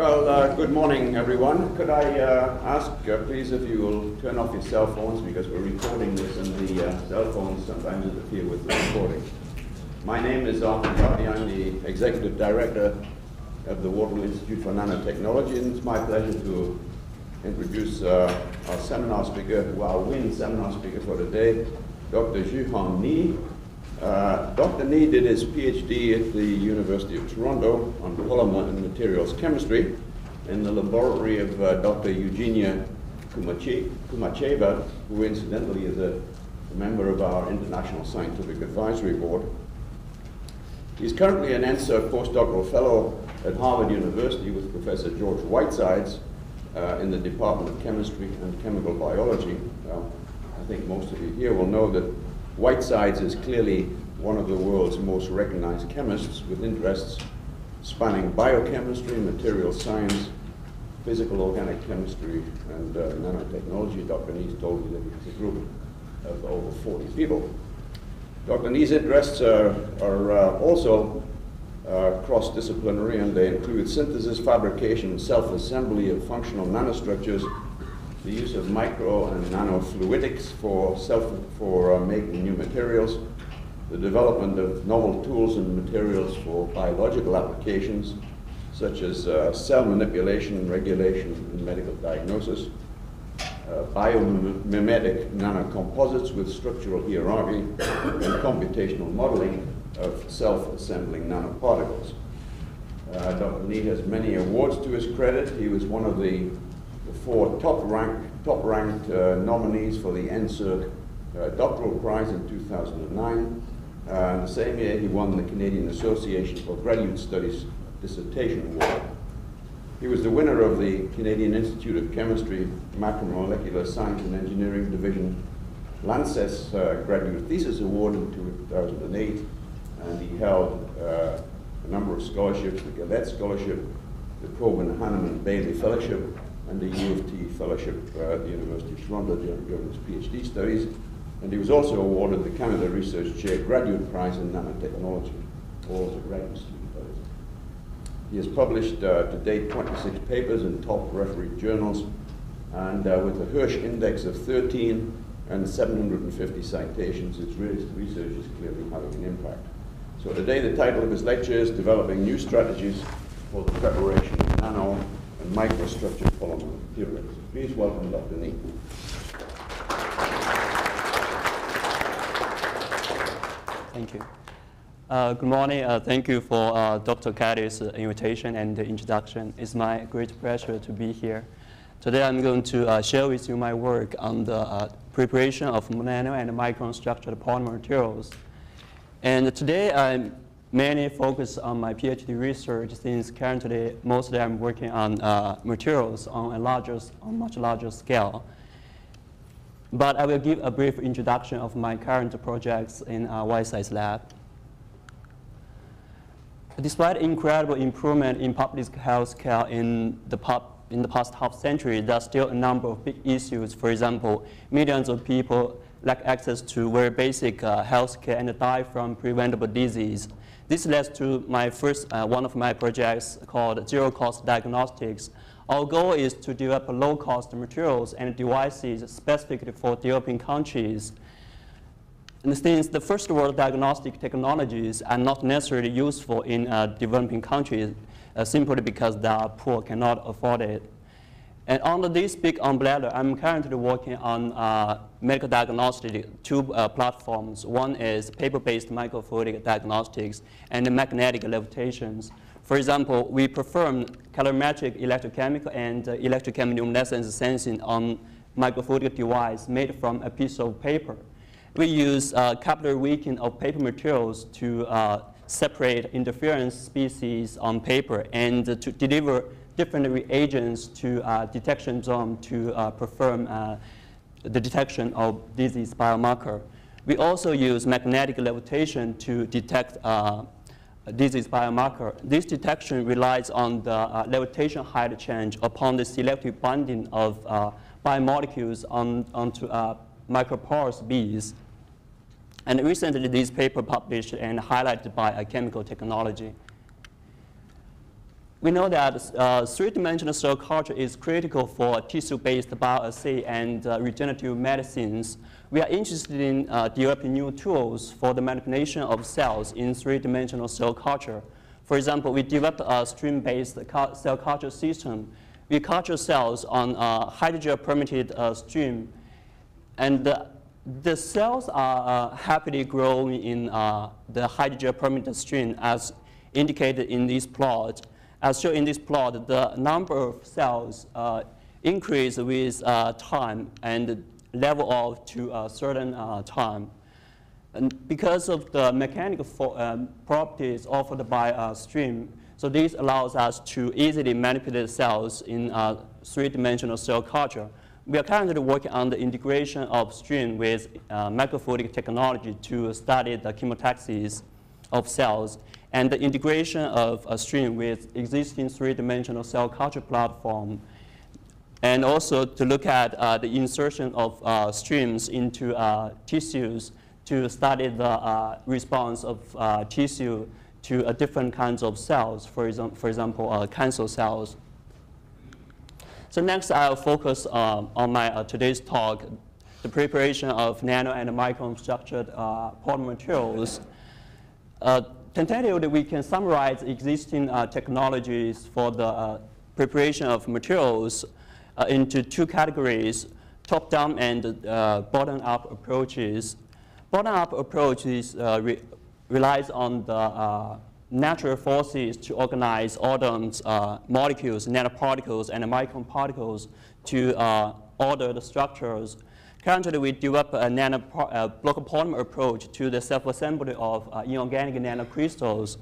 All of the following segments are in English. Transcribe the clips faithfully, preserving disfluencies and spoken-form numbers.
Well, uh, good morning, everyone. Could I uh, ask, uh, please, if you will turn off your cell phones, because we're recording this, and the uh, cell phones sometimes interfere with the recording. My name is Arthur Carty. I'm the Executive Director of the Waterloo Institute for Nanotechnology, and it's my pleasure to introduce uh, our seminar speaker, who our WIN seminar speaker for today, Doctor Zhihong Nie. Uh, Doctor Nie did his PhD at the University of Toronto on polymer and materials chemistry in the laboratory of uh, Doctor Eugenia Kumacheva, who incidentally is a member of our International Scientific Advisory Board. He's currently an N SERC postdoctoral fellow at Harvard University with Professor George Whitesides uh, in the Department of Chemistry and Chemical Biology. Well, I think most of you here will know that Whitesides is clearly one of the world's most recognized chemists, with interests spanning biochemistry, material science, physical organic chemistry, and uh, nanotechnology. Doctor Nie's told me that it's a group of over forty people. Doctor Nie's interests are, are uh, also uh, cross-disciplinary, and they include synthesis, fabrication, self-assembly of functional nanostructures, the use of micro and nanofluidics for, self, for uh, making new materials, the development of novel tools and materials for biological applications, such as uh, cell manipulation, regulation, and medical diagnosis, uh, biomimetic nanocomposites with structural hierarchy, and computational modeling of self-assembling nanoparticles. Uh, Doctor Nie has many awards to his credit. He was one of the four top-ranked top ranked, uh, nominees for the N SERC uh, Doctoral Prize in two thousand nine. Uh, the same year, he won the Canadian Association for Graduate Studies Dissertation Award. He was the winner of the Canadian Institute of Chemistry, Macromolecular Science and Engineering Division Lancet's uh, Graduate Thesis Award in two thousand eight, and he held uh, a number of scholarships, the Gillette Scholarship, the Coben Hanneman Bailey Fellowship, and the U of T Fellowship uh, at the University of Toronto during his PhD studies. And he was also awarded the Canada Research Chair Graduate Prize in Nanotechnology, all as a graduate student, that is. He has published uh, to date twenty-six papers in top refereed journals, and uh, with a Hirsch index of thirteen and seven hundred fifty citations, his research is clearly having an impact. So today the title of his lecture is Developing New Strategies for the Preparation of Nano and Microstructure Polymer Materials. Please welcome Doctor Nie. Thank you. Uh, good morning. Uh, thank you for uh, Doctor Carty's invitation and introduction. It's my great pleasure to be here. Today I'm going to uh, share with you my work on the uh, preparation of nano and microstructured polymer materials. And today I'm mainly focus on my PhD research, since currently mostly I'm working on uh, materials on a larger, on much larger scale. But I will give a brief introduction of my current projects in our Whitesides lab. Despite incredible improvement in public health care in the, pop, in the past half century, there are still a number of big issues. For example, millions of people lack access to very basic uh, health care and die from preventable disease. This led to my first, uh, one of my projects called Zero-Cost Diagnostics. Our goal is to develop low-cost materials and devices specifically for developing countries. And since the first world diagnostic technologies are not necessarily useful in uh, developing countries uh, simply because they are poor, cannot afford it. And under this big umbrella, I'm currently working on uh, medical diagnostic two uh, platforms. One is paper-based microfluidic diagnostics and magnetic levitations. For example, we performed calorimetric electrochemical and uh, electrochem-luminescence sensing on microfluidic device made from a piece of paper. We use uh, capillary wicking of paper materials to uh, separate interference species on paper and uh, to deliver different reagents to uh, detection zone to uh, perform uh, the detection of disease biomarker. We also use magnetic levitation to detect uh, disease biomarker. This detection relies on the uh, levitation height change upon the selective binding of uh, biomolecules on, onto uh, microporous beads. And recently, this paper published and highlighted by a chemical technology. We know that uh, three-dimensional cell culture is critical for tissue-based bioassay and uh, regenerative medicines. We are interested in uh, developing new tools for the manipulation of cells in three-dimensional cell culture. For example, we developed a stream-based cell culture system. We culture cells on a hydrogel-permeated uh, stream, and uh, the cells are uh, happily growing in uh, the hydrogel-permeated stream, as indicated in this plot. As shown in this plot, the number of cells uh, increase with uh, time and level off to a certain uh, time. And because of the mechanical for, um, properties offered by a stream, so this allows us to easily manipulate cells in uh, three-dimensional cell culture. We are currently working on the integration of stream with uh, microfluidic technology to study the chemotaxis of cells, and the integration of a stream with existing three-dimensional cell culture platform, and also to look at uh, the insertion of uh, streams into uh, tissues to study the uh, response of uh, tissue to uh, different kinds of cells, for, exa for example, uh, cancer cells. So next, I'll focus uh, on my uh, today's talk, the preparation of nano and micro-structured uh, polymer materials. Uh, Tentatively, we can summarize existing uh, technologies for the uh, preparation of materials uh, into two categories, top-down and uh, bottom-up approaches. Bottom-up approaches uh, re relies on the uh, natural forces to organize atoms, uh, molecules, nanoparticles, and microparticles to uh, order the structures. Currently, we develop a nano uh, polymer approach to the self-assembly of uh, inorganic nanocrystals.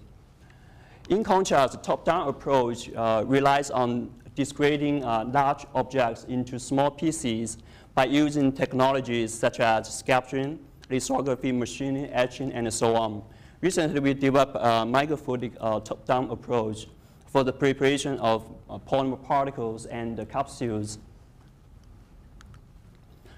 In contrast, the top-down approach uh, relies on disgrading uh, large objects into small pieces by using technologies such as scattering, lithography, machining, etching, and so on. Recently, we developed a microfluidic uh, top-down approach for the preparation of uh, polymer particles and uh, capsules.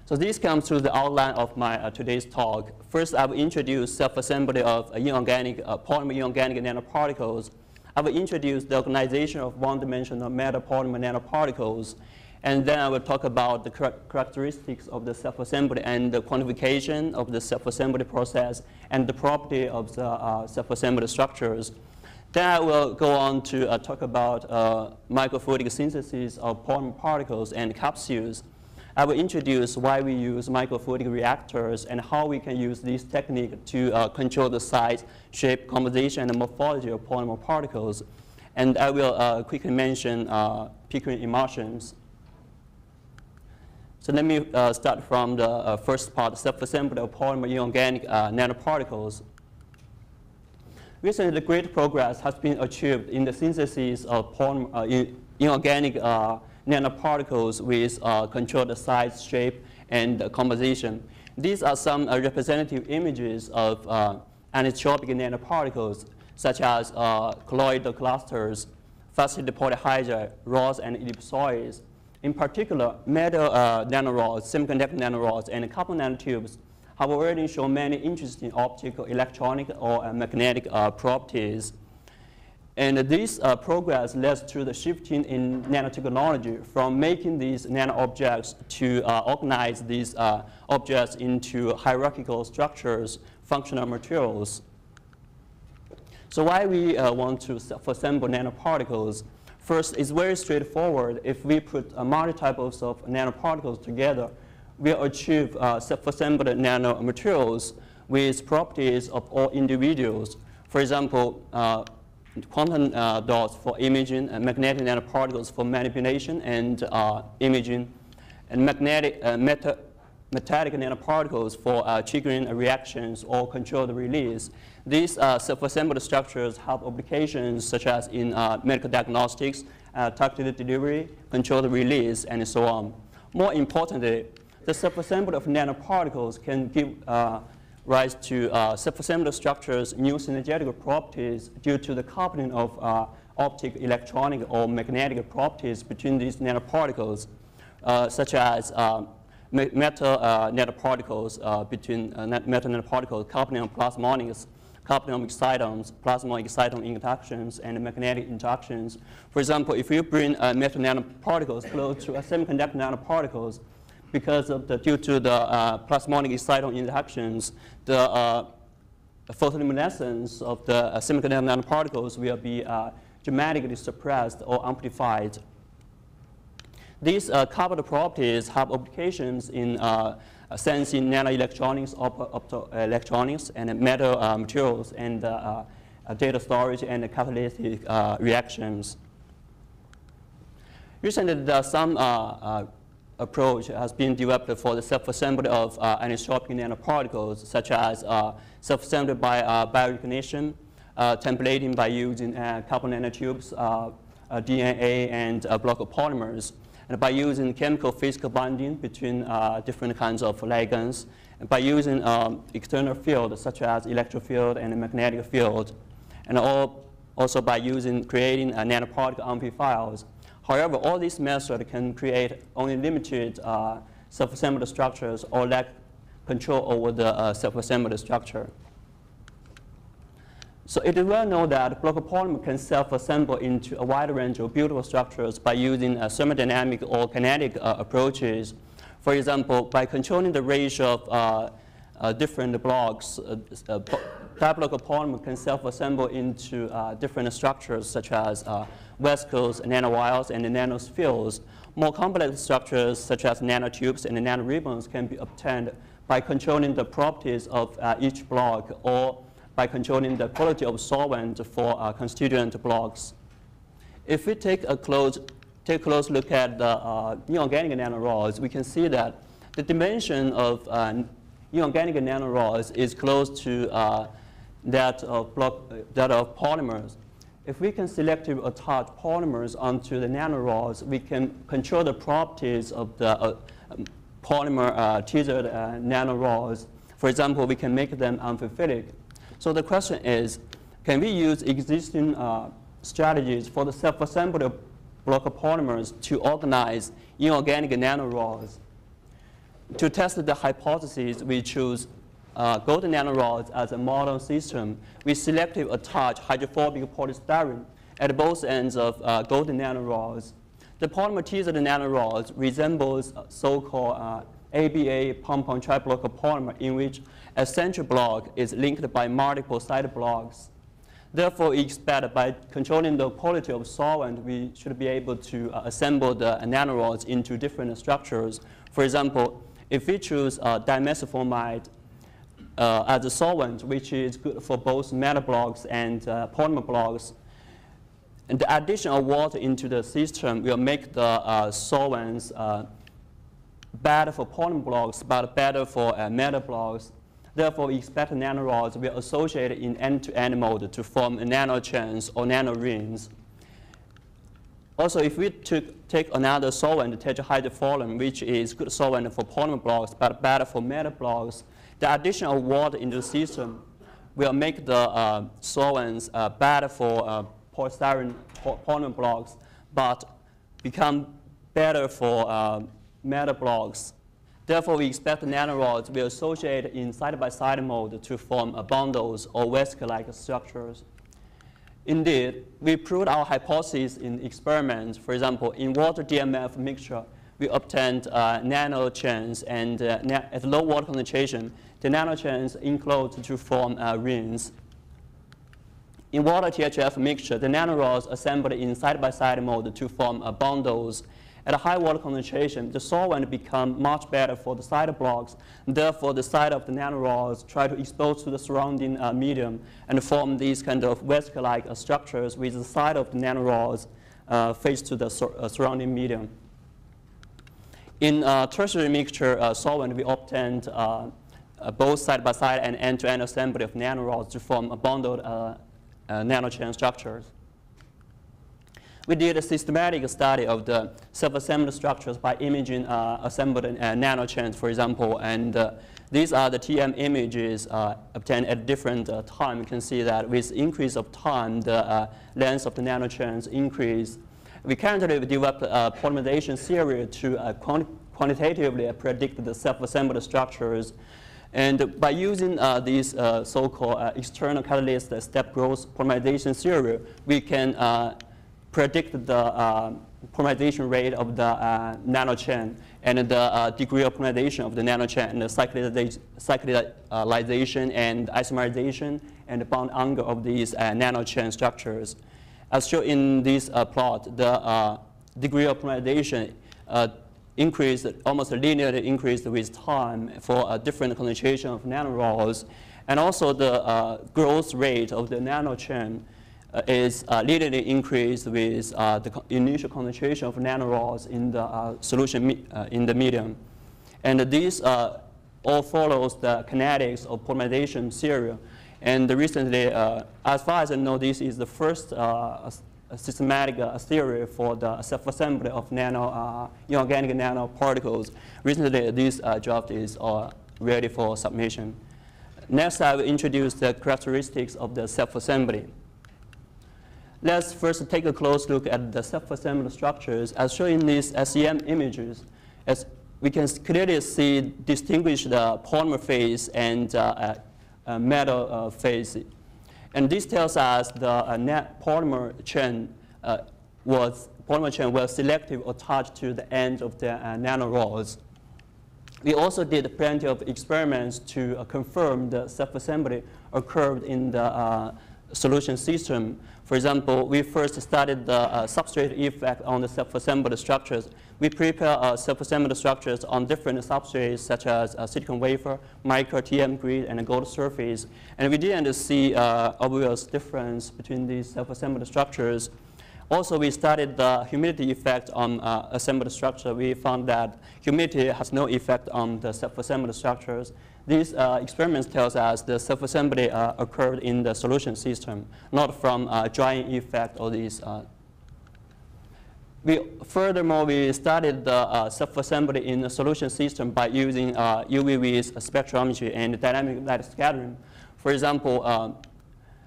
So this comes to the outline of my uh, today's talk. First, I will introduce self-assembly of uh, inorganic, uh, polymer inorganic nanoparticles. I will introduce the organization of one-dimensional metapolymer nanoparticles. And then I will talk about the characteristics of the self-assembly and the quantification of the self-assembly process and the property of the uh, self-assembly structures. Then I will go on to uh, talk about uh, microfluidic synthesis of polymer particles and capsules. I will introduce why we use microfluidic reactors and how we can use this technique to uh, control the size, shape, composition, and morphology of polymer particles. And I will uh, quickly mention uh, Pickering emulsions. So let me uh, start from the uh, first part, self-assembly of polymer inorganic uh, nanoparticles. Recently, great progress has been achieved in the synthesis of polymer, uh, inorganic uh, nanoparticles with uh, controlled size, shape, and uh, composition. These are some uh, representative images of uh, anisotropic nanoparticles, such as uh, colloidal clusters, facilitated polyhydra, rods, and ellipsoids. In particular, metal uh, nanorods, semiconductor nanorods, and carbon nanotubes have already shown many interesting optical, electronic, or uh, magnetic uh, properties. And this uh, progress led to the shifting in nanotechnology from making these nano-objects to uh, organize these uh, objects into hierarchical structures, functional materials. So why we uh, want to self-assemble nanoparticles? First, it's very straightforward. If we put uh, multi-types of nanoparticles together, we'll achieve uh, self-assembled nanomaterials with properties of all individuals. For example, uh, quantum uh, dots for imaging, and magnetic nanoparticles for manipulation and uh, imaging, and magnetic, uh, meta metallic nanoparticles for uh, triggering reactions or controlled release. These uh, self-assembled structures have applications such as in uh, medical diagnostics, uh, targeted delivery, controlled release, and so on. More importantly, the self-assembly of nanoparticles can give uh, rise to uh, self-assembly structures, new synergetic properties due to the coupling of uh, optic, electronic, or magnetic properties between these nanoparticles, uh, such as uh, metal uh, nanoparticles uh, between uh, metal nanoparticles, coupling of plasmonics, coupling of excitons, plasma-exciton interactions, and magnetic interactions. For example, if you bring uh, metal nanoparticles close to a semiconductor nanoparticles, because of the, due to the uh, plasmonic exciton interactions, the uh, photoluminescence of the uh, semiconductor nanoparticles will be uh, dramatically suppressed or amplified. These uh, coupled properties have applications in uh, sensing nanoelectronics, optoelectronics, and metal uh, materials, and uh, uh, data storage and catalytic uh, reactions. Recently, there are some uh, uh, approach has been developed for the self-assembly of uh, anisotropic nanoparticles, such as uh, self-assembly by uh, biorecognition, uh, templating by using uh, carbon nanotubes, uh, uh, D N A, and a block of polymers, and by using chemical physical bonding between uh, different kinds of ligands, and by using um, external fields, such as electric field and magnetic field, and all, also by using creating uh, nanoparticle amplifiers. However, all these methods can create only limited uh, self-assembled structures or lack control over the uh, self-assembled structure. So it is well known that block polymer can self-assemble into a wide range of beautiful structures by using uh, thermodynamic or kinetic uh, approaches. For example, by controlling the ratio of uh, uh, different blocks, uh, uh, that block polymer can self-assemble into uh, different structures such as uh, vesicles, nanowires, and nanospheres. More complex structures such as nanotubes and nanoribbons can be obtained by controlling the properties of uh, each block or by controlling the quality of solvent for uh, constituent blocks. If we take a close, take a close look at the uh, inorganic nanorods, we can see that the dimension of uh, inorganic nanorods is close to uh, that, of block, uh, that of polymers. If we can selectively attach polymers onto the nanorods, we can control the properties of the uh, polymer uh, tethered uh, nanorods. For example, we can make them amphiphilic. So the question is, can we use existing uh, strategies for the self-assembly of block of polymers to organize inorganic nanorods? To test the hypothesis, we choose Uh, golden nanorods as a model system. We selectively attach hydrophobic polystyrene at both ends of uh, golden nanorods. The polymer tethered nanorods resembles so-called uh, A B A pom-pom triblock polymer, in which a central block is linked by multiple side blocks. Therefore, we expect by controlling the quality of solvent, we should be able to uh, assemble the nanorods into different structures. For example, if we choose uh, dimethylformide Uh, as a solvent, which is good for both metal blocks and uh, polymer blocks. And the addition of water into the system will make the uh, solvents uh, better for polymer blocks, but better for uh, metal blocks. Therefore, we expect nanorods will associate in end-to-end mode to form nanochains or nanorings. Also, if we took, take another solvent, tetrahydrofolum, which is good solvent for polymer blocks, but better for metal blocks, the addition of water into the system will make the uh, solvents uh, better for uh, polystyrene polymer blocks, but become better for uh, metal blocks. Therefore, we expect nanorods will associate in side-by-side mode to form uh, bundles or vesicle-like structures. Indeed, we proved our hypothesis in experiments. For example, in water D M F mixture, we obtained uh, nanochains, and uh, na at low water concentration, the nanochains enclosed to form uh, rings. In water T H F mixture, the nanorods assembled in side-by-side mode to form uh, bundles. At a high water concentration, the solvent become much better for the side blocks. Therefore, the side of the nanorods try to expose to the surrounding uh, medium and form these kind of vesicle-like uh, structures with the side of the nanorods uh, faced to the sur uh, surrounding medium. In uh, tertiary mixture uh, solvent, we obtained uh, uh, both side-by-side and end-to-end assembly of nanorods to form a bundled uh, uh, nanochain structures. We did a systematic study of the self-assembled structures by imaging uh, assembled uh, nanochains, for example. And uh, these are the T M images uh, obtained at different uh, time. You can see that with increase of time, the uh, length of the nanochains increase. We currently develop uh, polymerization theory to uh, quant quantitatively predict the self-assembled structures. And by using uh, these uh, so-called uh, external catalyst uh, step growth polymerization theory, we can uh, predict the uh, polymerization rate of the uh, nanochain and the uh, degree of polymerization of the nanochain and the cyclization and isomerization and the bond angle of these uh, nanochain structures. As shown in this uh, plot, the uh, degree of polymerization uh, increased, almost linearly increased with time for a different concentration of nanorods. And also the uh, growth rate of the nanochain uh, is uh, linearly increased with uh, the co initial concentration of nanorods in the uh, solution uh, in the medium. And this uh, all follows the kinetics of polymerization theory. And recently, uh, as far as I know, this is the first uh, systematic uh, theory for the self-assembly of nano, uh, inorganic nanoparticles. Recently, this uh, draft is uh, ready for submission. Next, I will introduce the characteristics of the self-assembly. Let's first take a close look at the self-assembly structures. As shown in these S E M images, as we can clearly see, distinguish the polymer phase and uh, Uh, metal uh, phase. And this tells us the uh, net polymer chain uh, was polymer chain was selective attached to the end of the uh, nanorods. We also did plenty of experiments to uh, confirm the self-assembly occurred in the uh, solution system. For example, we first studied the uh, substrate effect on the self-assembled structures. We prepare uh, self-assembled structures on different substrates such as uh, silicon wafer, micro T M grid, and gold surface. And we didn't see uh, obvious difference between these self-assembled structures. Also, we studied the humidity effect on uh, assembled structure. We found that humidity has no effect on the self-assembled structures. These uh, experiments tells us the self-assembly uh, occurred in the solution system, not from uh, drying effect or these. Uh. We, furthermore, we studied the uh, self-assembly in the solution system by using uh, U V V's spectrometry and dynamic light scattering. For example, uh,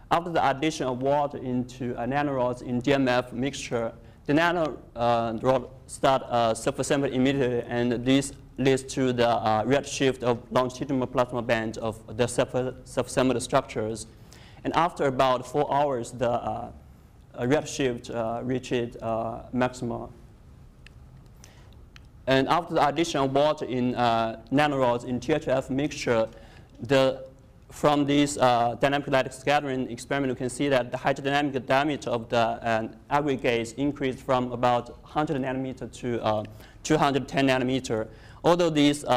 after the addition of water into uh, nanorods in D M F mixture, the nanorod uh, start uh, self-assembly immediately, and this leads to the uh, redshift of longitudinal plasma band of the self-assembled structures. And after about four hours, the uh, redshift uh, reached uh, maxima. And after the addition of water in uh, nanorods in T H F mixture, the From this uh, dynamic light scattering experiment, you can see that the hydrodynamic diameter of the uh, aggregates increased from about one hundred nanometer to uh, two hundred ten nanometer. Although this uh,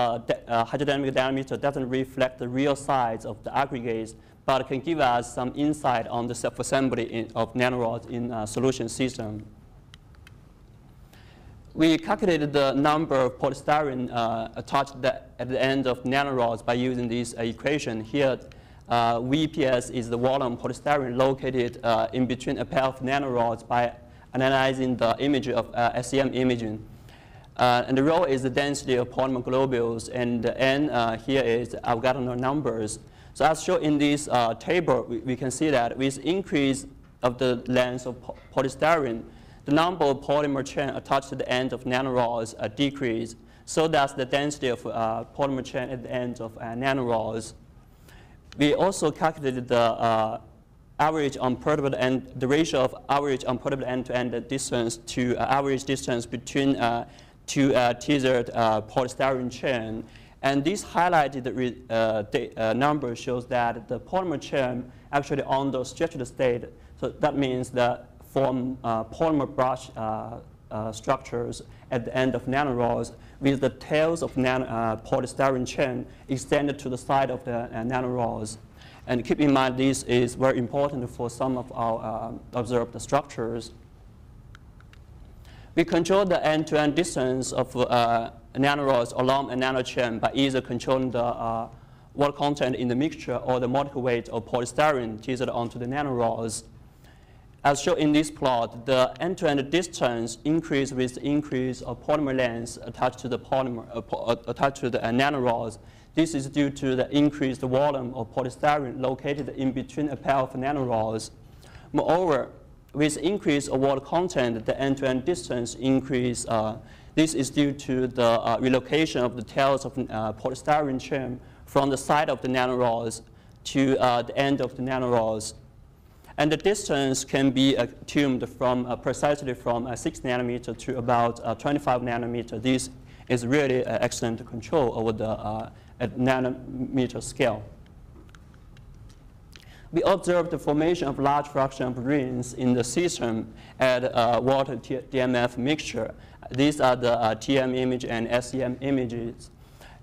uh, hydrodynamic diameter doesn't reflect the real size of the aggregates, but can give us some insight on the self-assembly of nanorods in a solution system. We calculated the number of polystyrene uh, attached the, at the end of nanorods by using this uh, equation. Here, uh, V P S is the volume polystyrene located uh, in between a pair of nanorods by analyzing the image of uh, S E M imaging. Uh, and the rho is the density of polymer globules, and the N uh, here is Avogadro numbers. So as shown in this uh, table, we, we can see that with increase of the length of po polystyrene, the number of polymer chain attached to the end of nanorods uh, decrease, so does the density of uh, polymer chain at the end of uh, nanorods. We also calculated the uh, average unperturbable end, the ratio of average unperturbable end-to-end distance to uh, average distance between uh, two uh, tethered uh, polystyrene chain. And this highlighted re, uh, uh, number shows that the polymer chain actually on the stretched state. So that means that form uh, polymer brush uh, uh, structures at the end of nanorods with the tails of nano, uh, polystyrene chain extended to the side of the uh, nanorods. And keep in mind, this is very important for some of our uh, observed structures. We control the end-to-end distance of uh, nanorods along a nanochain by either controlling the uh, water content in the mixture or the molecular weight of polystyrene tethered onto the nanorods. As shown in this plot, the end-to-end distance increased with the increase of polymer length attached to the polymer uh, po uh, attached to the uh, nanorods. This is due to the increased volume of polystyrene located in between a pair of nanorods. Moreover, with increase of water content, the end-to-end distance increase. Uh, this is due to the uh, relocation of the tails of uh, polystyrene chain from the side of the nanorods to uh, the end of the nanorods. And the distance can be uh, tuned from uh, precisely from uh, six nanometer to about uh, twenty-five nanometer. This is really uh, excellent control over the uh, at nanometer scale. We observed the formation of large fraction of rings in the system at uh, water D M F mixture. These are the uh, T M image and S E M images.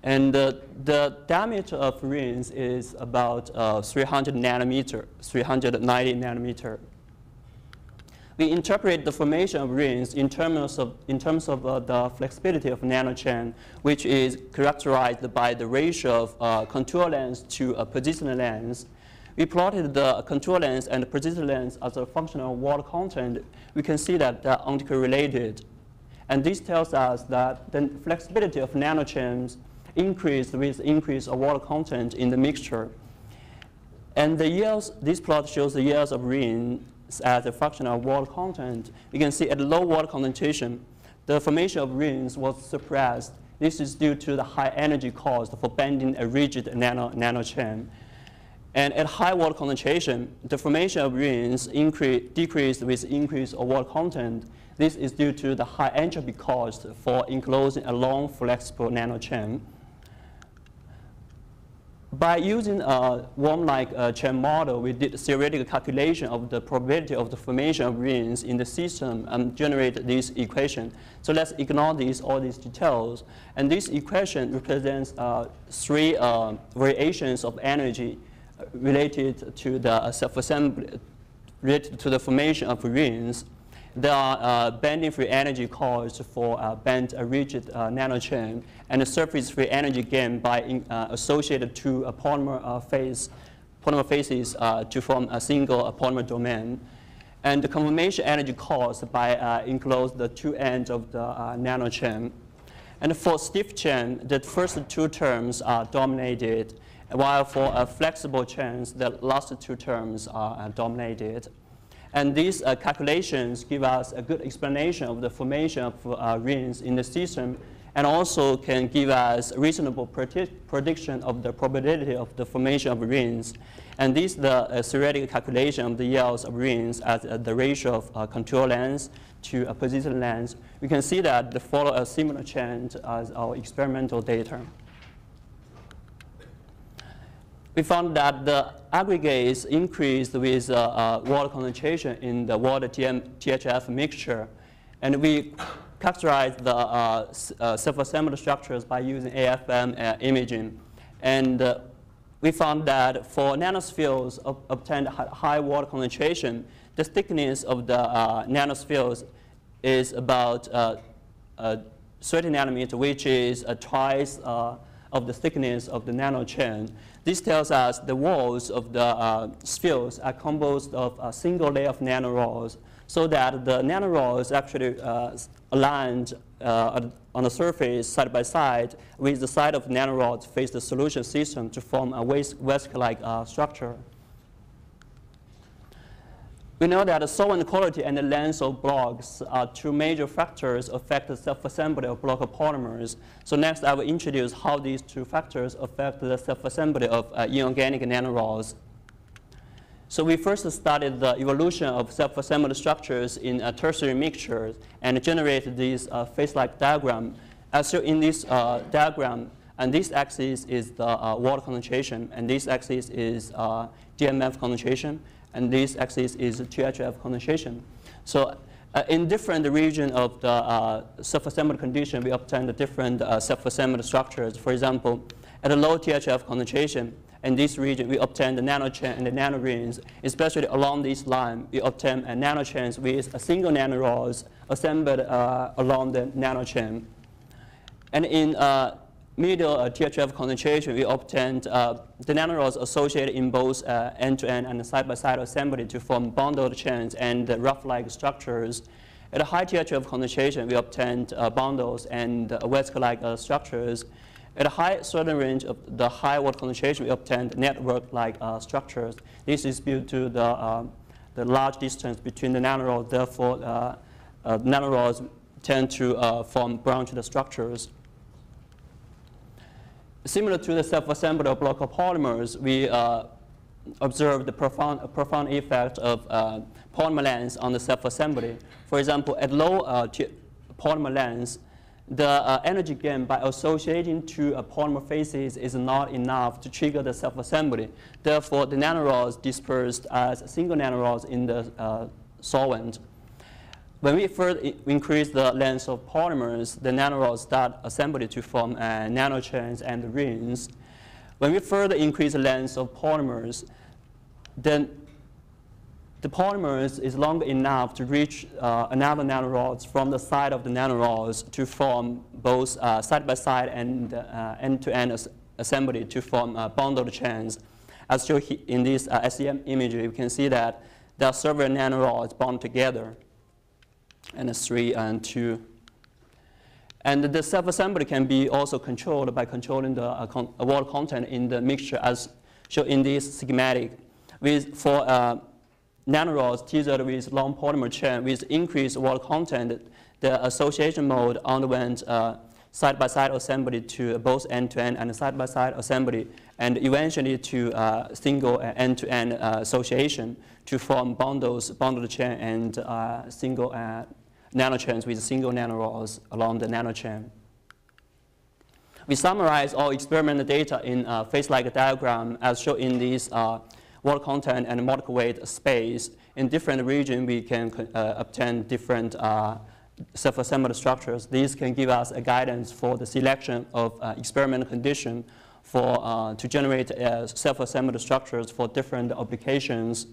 And uh, the diameter of rings is about uh, three hundred nanometer, three hundred ninety nanometer. We interpret the formation of rings in terms of, in terms of uh, the flexibility of nanochain, which is characterized by the ratio of uh, contour length to uh, position length. We plotted the contour length and position length as a function of water content. We can see that they are anti-correlated. And this tells us that the flexibility of nanochains increased with increase of water content in the mixture. And the yields, this plot shows the yields of rings as a fraction of water content. You can see at low water concentration, the formation of rings was suppressed. This is due to the high energy cost for bending a rigid nano, nanochain. And at high water concentration, the formation of rings increase, decreased with increase of water content. This is due to the high entropy cost for enclosing a long, flexible nanochain. By using a worm-like uh, chain model, we did theoretical calculation of the probability of the formation of rings in the system and generate this equation. So let's ignore these, all these details. And this equation represents uh, three uh, variations of energy related to the self-assembly, related to the formation of rings. There are uh, bending free energy costs for uh, bent uh, rigid uh, nanochain, and the surface free energy gained by in, uh, associated to a polymer uh, phase, polymer phases uh, to form a single uh, polymer domain, and the conformation energy cost by uh, enclosed the two ends of the uh, nanochain. And for stiff chain, the first two terms are dominated, while for uh, flexible chains, the last two terms are uh, dominated. And these uh, calculations give us a good explanation of the formation of uh, rings in the system, and also can give us a reasonable predi prediction of the probability of the formation of rings. And this is the uh, theoretical calculation of the yields of rings as uh, the ratio of uh, contour length to uh, position length. We can see that they follow a similar trend as our experimental data. We found that the aggregates increased with uh, uh, water concentration in the water T H F mixture. And we characterized the uh, uh, self-assembled structures by using A F M uh, imaging. And uh, we found that for nanospheres ob obtained high water concentration, the thickness of the uh, nanospheres is about uh, uh, thirty nanometers, which is uh, twice uh, of the thickness of the nanochain. This tells us the walls of the uh, spheres are composed of a single layer of nanorods, so that the nanorods actually uh, aligned uh, on the surface side by side with the side of nanorods face the solution system to form a whisk-like uh, structure. We know that the solvent quality and the length of blocks are two major factors affect the self-assembly of block of polymers. So next, I will introduce how these two factors affect the self-assembly of uh, inorganic nanorods. So we first studied the evolution of self-assembled structures in uh, tertiary mixtures and generated this uh, phase-like diagram. As shown in this uh, diagram, and this axis is the uh, water concentration, and this axis is uh, D M F concentration, and this axis is T H F concentration. So uh, in different region of the uh, self-assembled condition, we obtain the different uh, self-assembled structures. For example, at a low T H F concentration, in this region, we obtain the nanochain and the nanorings. Especially along this line, we obtain a nanochain with a single nanorod assembled uh, along the nanochain. And in uh, middle uh, T H F concentration, we obtained uh, the nanorods associated in both end-to-end uh, -end and side-by-side assembly to form bundled chains and uh, rough-like structures. At a high T H F concentration, we obtained uh, bundles and uh, whisk-like uh, structures. At a high certain range of the high water concentration, we obtained network-like uh, structures. This is due to the, uh, the large distance between the nanorods. Therefore, uh, uh, nanorods tend to uh, form branched structures. similar to the self-assembler block of polymers, we uh, observed the profound, a profound effect of uh, polymer length on the self-assembly. For example, at low uh, polymer length, the uh, energy gain by associating two uh, polymer faces is not enough to trigger the self-assembly. Therefore, the nanorods dispersed as single nanorods in the uh, solvent. When we further increase the length of polymers, the nanorods start assembly to form uh, nanochains and rings. When we further increase the length of polymers, then the polymers is long enough to reach uh, another nanorods from the side of the nanorods to form both uh, side by side and uh, end to end as assembly to form uh, bundled chains. As shown in this uh, S E M imagery, you can see that there are several nanorods bound together, and three and two. And the self-assembly can be also controlled by controlling the uh, con water content in the mixture, as shown in this schematic. With for uh, nanorods tethered with long polymer chain with increased water content, the association mode underwent side-by-side uh, -side assembly to both end-to-end -end and side-by-side -side assembly, and eventually to uh, single end-to-end -end, uh, association to form bundles, bundled chain, and uh, single uh, nanochains with single nanorods along the nanochain. We summarize all experimental data in a face-like diagram, as shown in this uh, water content and molecular weight space. In different regions, we can uh, obtain different uh, self-assembled structures. These can give us a guidance for the selection of uh, experimental condition for, uh, to generate uh, self-assembled structures for different applications.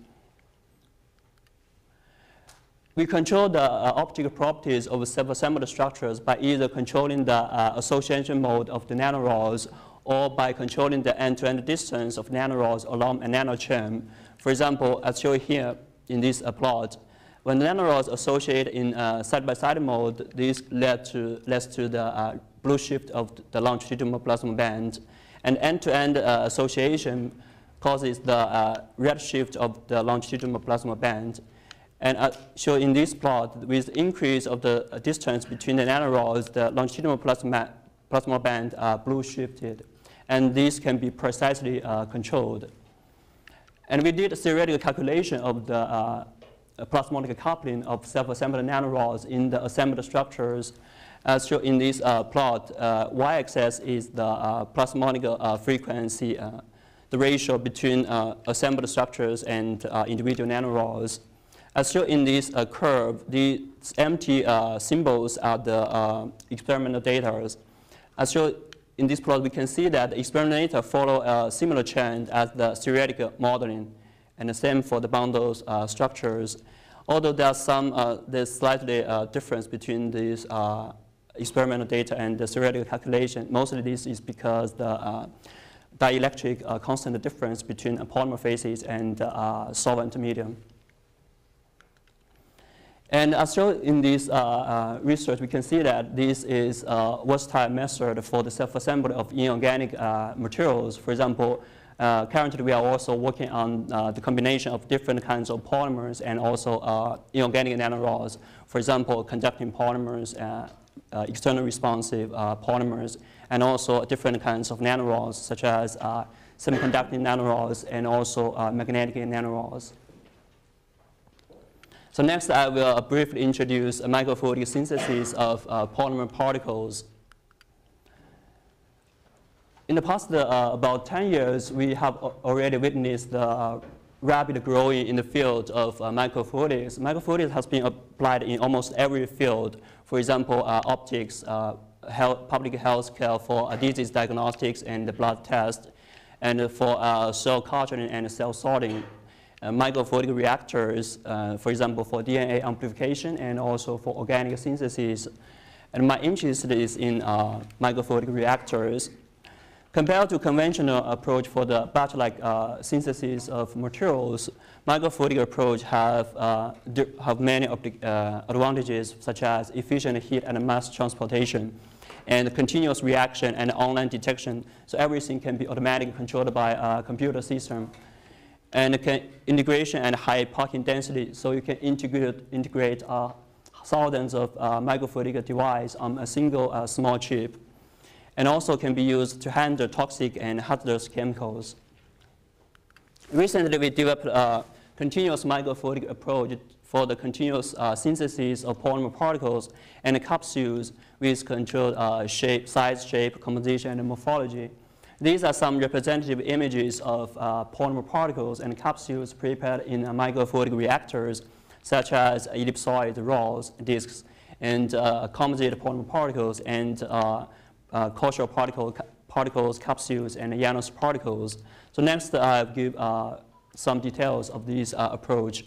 We control the uh, optical properties of self-assembled structures by either controlling the uh, association mode of the nanorods or by controlling the end-to-end distance of nanorods along a nanochain. For example, as shown here in this plot, when nanorods associate in side-by-side uh, -side mode, this led to, leads to the uh, blue shift of the longitudinal plasma band. And end-to-end uh, association causes the uh, red shift of the longitudinal plasma band. And as shown in this plot, with increase of the distance between the nanorods, the longitudinal plasma, plasma band uh, blue shifted. And this can be precisely uh, controlled. And we did a theoretical calculation of the uh, plasmonic coupling of self-assembled nanorods in the assembled structures. As shown in this uh, plot, uh, y-axis is the uh, plasmonic uh, frequency, uh, the ratio between uh, assembled structures and uh, individual nanorods. As shown in this uh, curve, these empty uh, symbols are the uh, experimental data. As shown in this plot, we can see that the experimental data follow a similar trend as the theoretical modeling, and the same for the bundles uh, structures. Although there's some uh, there's slightly uh, difference between these uh, experimental data and the theoretical calculation. Mostly this is because the uh, dielectric uh, constant difference between uh, polymer phases and uh, solvent medium. And as shown in this uh, uh, research, we can see that this is a versatile method for the self-assembly of inorganic uh, materials. For example, uh, currently we are also working on uh, the combination of different kinds of polymers and also uh, inorganic nanorods. For example, conducting polymers, uh, uh, external responsive uh, polymers, and also different kinds of nanorods, such as uh, semiconducting nanorods and also uh, magnetic nanorods. So next, I will uh, briefly introduce a microfluidic synthesis of uh, polymer particles. In the past uh, about ten years, we have already witnessed the uh, rapid growing in the field of uh, microfluidics. Microfluidics has been applied in almost every field. For example, uh, optics, uh, health, public health care for uh, disease diagnostics and blood tests, and for uh, cell culturing and cell sorting. Uh, microfluidic reactors, uh, for example, for D N A amplification and also for organic synthesis. And my interest is in uh, microfluidic reactors. Compared to conventional approach for the batch-like uh, synthesis of materials, microfluidic approach have, uh, have many uh, advantages, such as efficient heat and mass transportation, and continuous reaction and online detection. So everything can be automatically controlled by a computer system. And can integration and high packing density, so you can integrate, integrate uh, thousands of uh, microfluidic devices on a single uh, small chip. and also can be used to handle toxic and hazardous chemicals. Recently, we developed a continuous microfluidic approach for the continuous uh, synthesis of polymer particles and capsules with controlled uh, shape, size, shape, composition, and morphology. These are some representative images of uh, polymer particles and capsules prepared in uh, microfluidic reactors, such as ellipsoid rolls, disks, and uh, composite polymer particles and uh, uh, cultural particle ca particles, capsules, and Janus particles. So next, I'll give uh, some details of this uh, approach.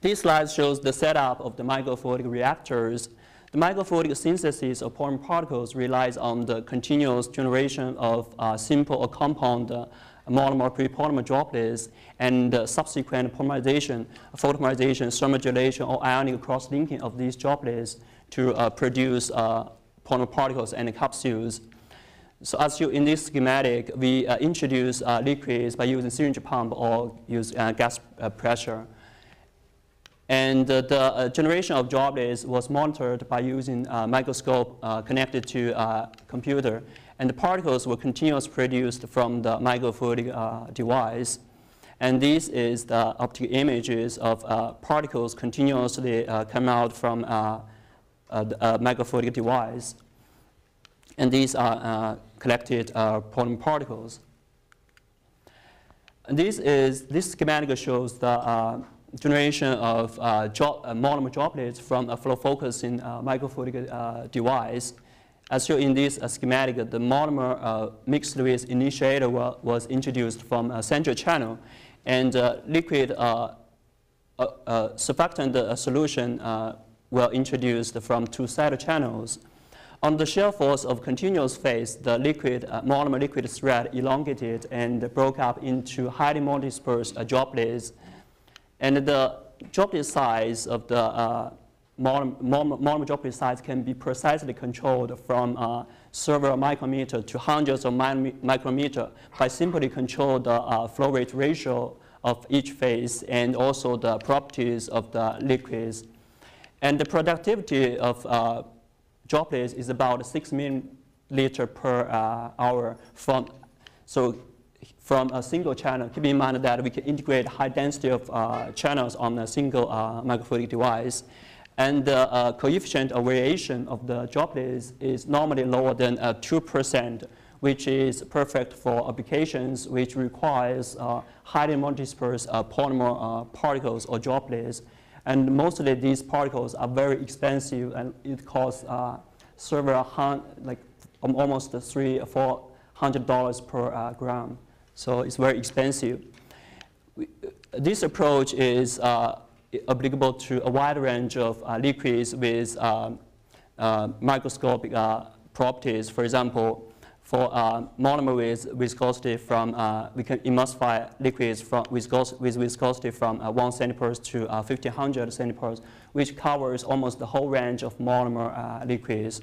This slide shows the setup of the microfluidic reactors. The microfluidic synthesis of polymer particles relies on the continuous generation of uh, simple or compound uh, monomer or prepolymer droplets and uh, subsequent polymerization, photomerization, thermodilation, or ionic cross-linking of these droplets to uh, produce uh, polymer particles and capsules. So as you in this schematic, we uh, introduce uh, liquids by using syringe pump or use uh, gas uh, pressure. And uh, the uh, generation of droplets was monitored by using a microscope uh, connected to a computer. And the particles were continuously produced from the microfluidic uh, device. And this is the optical images of uh, particles continuously uh, come out from uh, uh, the uh, microfluidic device. And these are uh, collected uh, polymer particles. And this is this schematic shows the uh, generation of uh, dro uh, monomer droplets from a flow-focusing uh, microfluidic uh, device. As shown in this uh, schematic, the monomer uh, mixed with initiator wa was introduced from a central channel, and uh, liquid uh, uh, uh, surfactant uh, solution uh, were introduced from two-sided channels. On the shear force of continuous phase, the liquid, uh, monomer liquid thread elongated and broke up into highly multi-dispersed uh, droplets. And the droplet size of the uh, monomer droplet size can be precisely controlled from uh, several micrometers to hundreds of micrometers by simply controlling the uh, flow rate ratio of each phase and also the properties of the liquids. And the productivity of uh, droplets is about six milliliters per uh, hour from so. from a single channel. Keep in mind that we can integrate high density of uh, channels on a single uh, microfluidic device. And the uh, coefficient of variation of the droplets is normally lower than uh, two percent, which is perfect for applications which requires uh, highly multi-dispersed uh, polymer uh, particles or droplets. And mostly these particles are very expensive, and it costs uh, several hundred, like um, almost three or four hundred dollars per uh, gram. So it's very expensive. We, this approach is uh, applicable to a wide range of uh, liquids with uh, uh, microscopic uh, properties. For example, for uh, monomer with viscosity from, uh, we can emulsify liquids from viscos with viscosity from uh, one centimeters to uh, fifteen hundred centimeters, which covers almost the whole range of monomer uh, liquids.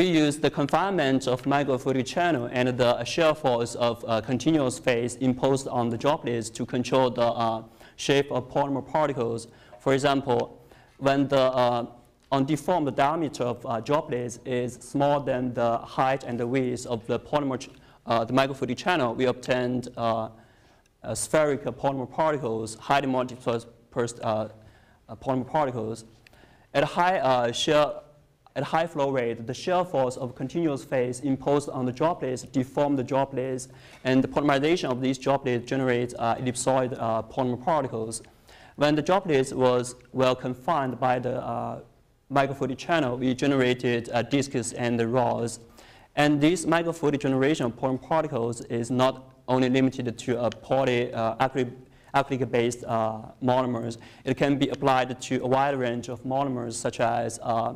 We use the confinement of microfluidic channel and the shear force of uh, continuous phase imposed on the droplets to control the uh, shape of polymer particles. For example, when the uh, undeformed diameter of uh, droplets is smaller than the height and the width of the polymer, ch uh, the microfluidic channel, we obtained uh, uh, spherical polymer particles, highly multiple-dispersed uh, uh, polymer particles. At high uh, shear At high flow rate, the shear force of continuous phase imposed on the droplets deform the droplets, and the polymerization of these droplets generates uh, ellipsoid uh, polymer particles. When the droplets was well confined by the uh, microfluidic channel, we generated uh, discs and the rolls. And this microfluidic generation of polymer particles is not only limited to a poly uh, acrylic-based uh, monomers. It can be applied to a wide range of monomers such as uh,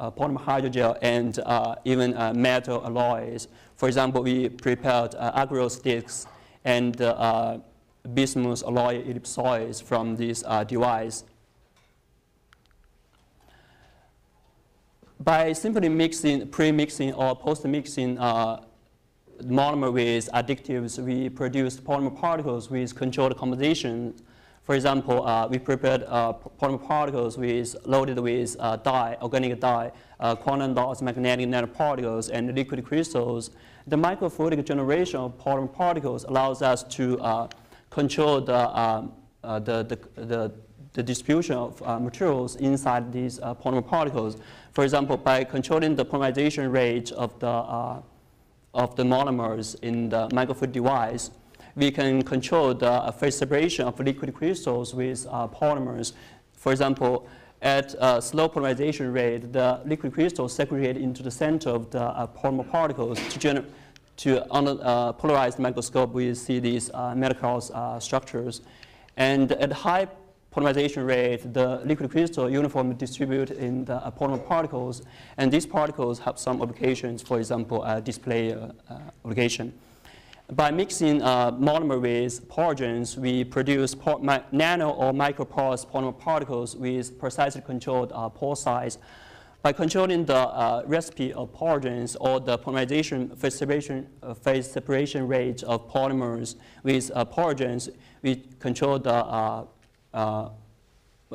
Uh, polymer hydrogel and uh, even uh, metal alloys. For example, we prepared uh, agarose discs and uh, uh, bismuth alloy ellipsoids from this uh, device. By simply mixing, pre-mixing or post-mixing uh, monomer with additives, we produced polymer particles with controlled composition For example, uh, we prepared uh, polymer particles with, loaded with uh, dye, organic dye, uh, quantum dots, magnetic nanoparticles, and liquid crystals. The microfluidic generation of polymer particles allows us to uh, control the, uh, uh, the, the, the, the distribution of uh, materials inside these uh, polymer particles. For example, by controlling the polymerization rate of the, uh, of the monomers in the microfluidic device, we can control the uh, phase separation of liquid crystals with uh, polymers. For example, at a slow polymerization rate, the liquid crystals segregate into the center of the uh, polymer particles. To, to on a uh, polarized microscope, we see these uh, metal uh, structures. And at high polymerization rate, the liquid crystal uniformly distributed in the uh, polymer particles. And these particles have some applications, for example, uh, display uh, uh, application. By mixing uh, monomer with porogens, we produce por nano or microporous polymer particles with precisely controlled uh, pore size. By controlling the uh, recipe of porogens or the polymerization phase separation, uh, phase separation rate of polymers with uh, porogens, we control the uh, uh,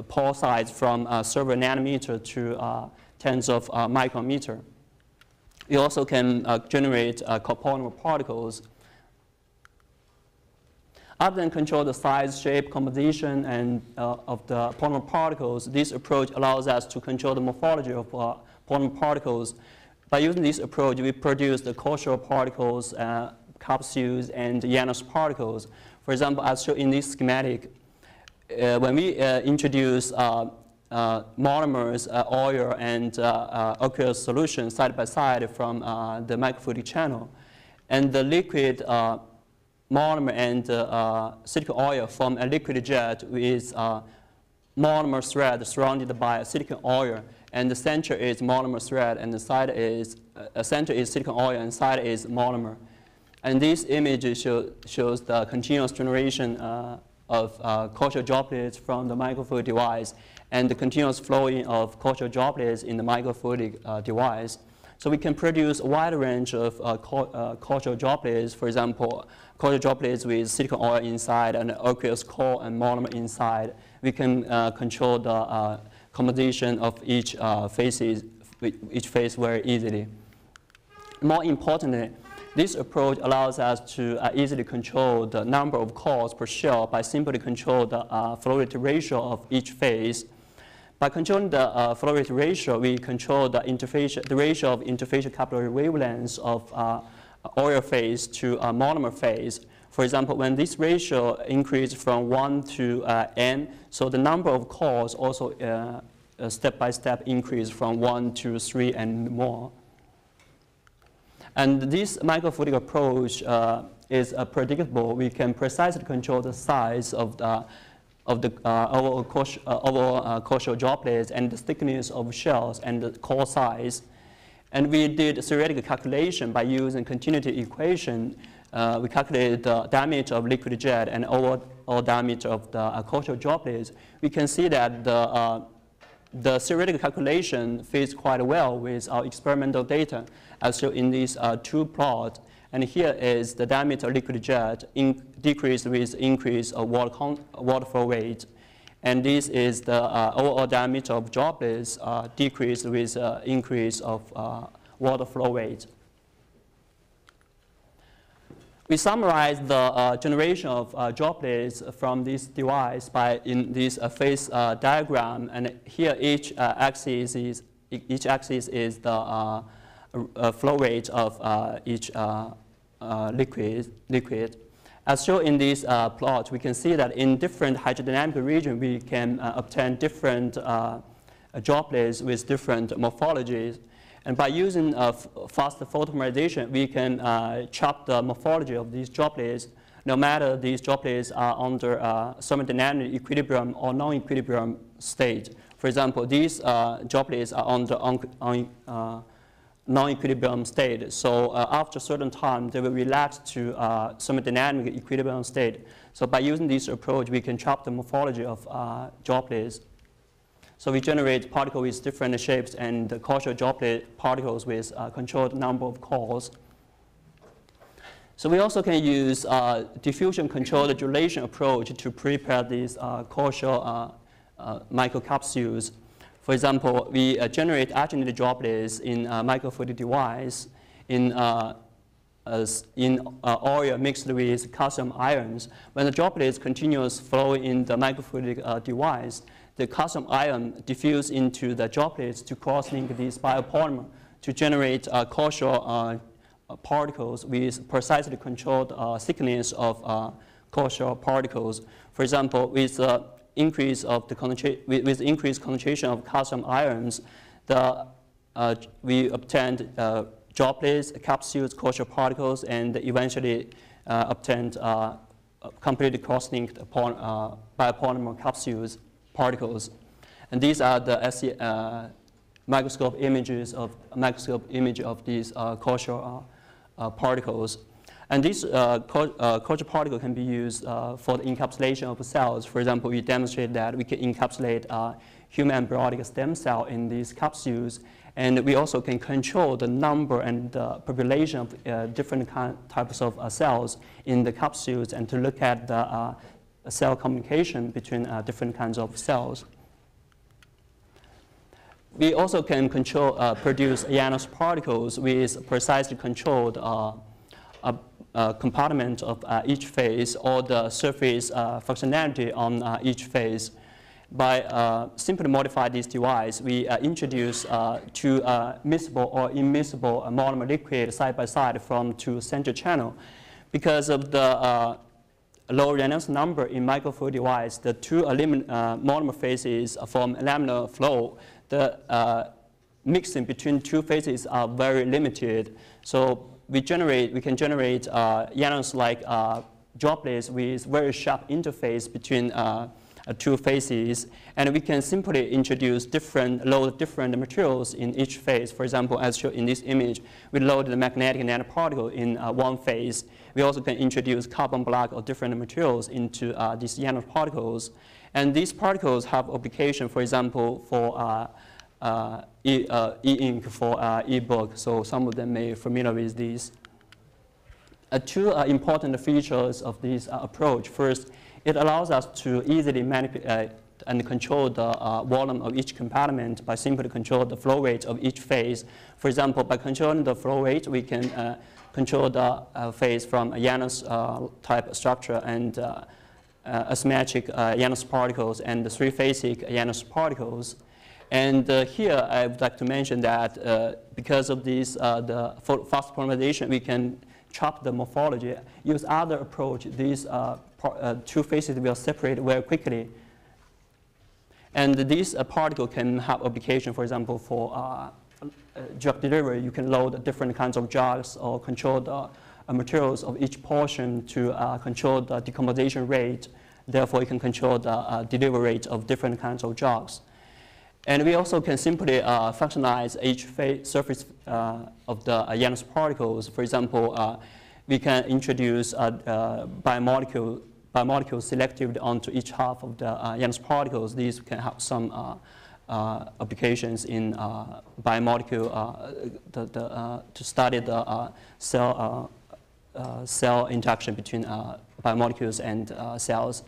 pore size from uh, several nanometer to uh, tens of uh, micrometer. We also can uh, generate uh, copolymer particles. Other than control the size, shape, composition, and uh, of the polymer particles, this approach allows us to control the morphology of uh, polymer particles. By using this approach, we produce the core-shell particles, uh, capsules, and Janus particles. For example, as shown in this schematic, uh, when we uh, introduce uh, uh, monomers, uh, oil, and uh, uh, aqueous solution side by side from uh, the microfluidic channel, and the liquid uh, monomer and uh, uh, silicon oil form a liquid jet with uh, monomer thread surrounded by silicon oil, and the center is monomer thread, and the side is uh, center is silicon oil, and side is monomer. And this image show, shows the continuous generation uh, of uh, culture droplets from the microfluidic device, and the continuous flowing of culture droplets in the microfluidic uh, device. So we can produce a wide range of uh, culture uh, droplets, for example, culture droplets with silicon oil inside and aqueous core and monomer inside. We can uh, control the uh, composition of each, uh, phases, each phase very easily. More importantly, this approach allows us to uh, easily control the number of cores per shell by simply control the uh, flow rate ratio of each phase. By controlling the uh, flow rate ratio, we control the, interfacial, the ratio of interfacial capillary wavelengths of uh, oil phase to uh, monomer phase. For example, when this ratio increases from one to uh, n, so the number of cores also uh, a step-by-step increase from one to three and more. And this microfluidic approach uh, is uh, predictable. We can precisely control the size of the of the uh, overall, core, uh, overall uh, core shell droplets and the thickness of shells and the core size. And we did theoretical calculation by using continuity equation. Uh, we calculated the diameter of liquid jet and overall diameter of the uh, core shell droplets. We can see that the, uh, the theoretical calculation fits quite well with our experimental data, as shown in these uh, two plots. And here is the diameter of liquid jet in decreased with increase of water, con water flow rate. And this is the uh, overall diameter of droplets uh, decreased with uh, increase of uh, water flow rate. We summarize the uh, generation of uh, droplets from this device by in this uh, phase uh, diagram. And here each, uh, axis, is, each axis is the uh, Uh, flow rate of uh, each uh, uh, liquid, liquid. As shown in this uh, plot, we can see that in different hydrodynamic regions, we can uh, obtain different uh, droplets with different morphologies. And by using uh, fast photopolymerization, we can uh, chop the morphology of these droplets, no matter these droplets are under uh, thermodynamic equilibrium or non-equilibrium state. For example, these uh, droplets are under on, on, uh, non-equilibrium state. So uh, after a certain time, they will relax to uh, thermodynamic equilibrium state. So by using this approach, we can chop the morphology of uh, droplets. So we generate particles with different shapes and the core shell droplet particles with uh, controlled number of cores. So we also can use uh, diffusion control duration approach to prepare these uh, causal uh, uh, microcapsules. For example, we uh, generate agitated droplets in uh, microfluidic device in uh, as in uh, oil mixed with calcium ions. When the droplets continuous flow in the microfluidic uh, device, the calcium ion diffuse into the droplets to cross-link these biopolymer to generate uh, causal uh, particles with precisely controlled uh, thickness of uh, causal particles. For example, with uh, increase of the concentra with, with increased concentration of calcium ions, the uh, we obtained uh, droplets, capsules, causal particles, and eventually uh, obtained uh, completely cross-linked upon, uh, biopolymer capsules particles. And these are the uh, microscope images of microscope image of these uh, causal uh, uh, particles. And this uh, co uh, causal particle can be used uh, for the encapsulation of cells. For example, we demonstrate that we can encapsulate uh, human embryonic stem cell in these capsules. And we also can control the number and the population of uh, different kind, types of uh, cells in the capsules and to look at the uh, cell communication between uh, different kinds of cells. We also can control, uh, produce Janus particles with precisely controlled uh, uh, uh, compartment of uh, each phase or the surface uh, functionality on uh, each phase. By uh, simply modify this device, we uh, introduce uh, two uh, miscible or immiscible uh, monomer liquid side by side from two central channel. Because of the uh, low Reynolds number in microfluid device, the two uh, monomer phases form laminar flow. The uh, mixing between two phases are very limited. So we generate, we can generate uh, Reynolds-like uh, droplets with very sharp interface between. Uh, two phases, and we can simply introduce different, load different materials in each phase. For example, as shown in this image, we load the magnetic nanoparticle in uh, one phase. We also can introduce carbon black or different materials into uh, these nanoparticles. And these particles have application, for example, for uh, uh, e-ink, uh, e for uh, e-book, so some of them may be familiar with these. Uh, two uh, important features of this uh, approach. First, it allows us to easily manipulate and control the uh, volume of each compartment by simply control the flow rate of each phase. For example, by controlling the flow rate, we can uh, control the uh, phase from a Janus uh, type structure and uh, uh, asymmetric uh, Janus particles and the three-phasic Janus particles. And uh, here, I would like to mention that uh, because of this, uh, the fast polymerization, we can chop the morphology. Use other approach, these uh, Uh, two phases will separate very quickly. And this uh, particle can have application, for example, for uh, drug delivery. You can load different kinds of drugs or control the uh, materials of each portion to uh, control the decomposition rate. Therefore, you can control the uh, delivery rate of different kinds of drugs. And we also can simply uh, functionalize each phase surface uh, of the Janus particles. For example, uh, we can introduce uh, uh, biomolecule, biomolecules selectively onto each half of the uh, Janus particles. These can have some uh, uh, applications in uh, biomolecule uh, the, the, uh, to study the uh, cell, uh, uh, cell interaction between uh, biomolecules and uh, cells.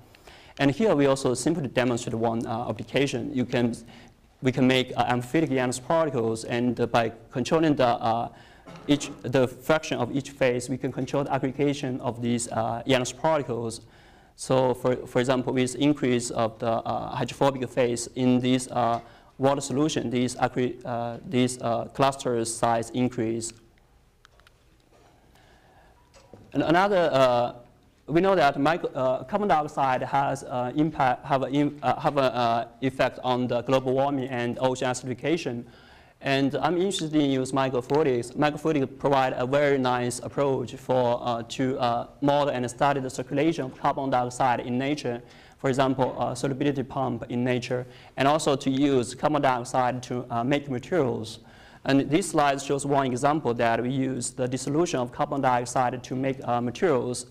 And here we also simply demonstrate one uh, application. You can, we can make uh, amphibic Janus particles, and uh, by controlling the uh, Each, the fraction of each phase, we can control the aggregation of these uh, Janus particles. So, for, for example, with increase of the uh, hydrophobic phase in this uh, water solution, these, uh, these uh, cluster size increase. And another, uh, we know that micro, uh, carbon dioxide has uh, impact, have an uh, have a, uh, effect on the global warming and ocean acidification. And I'm interested in use microfluidics. Microfluidics provide a very nice approach for, uh, to uh, model and study the circulation of carbon dioxide in nature. For example, uh, solubility pump in nature. And also to use carbon dioxide to uh, make materials. And this slide shows one example that we use the dissolution of carbon dioxide to make uh, materials.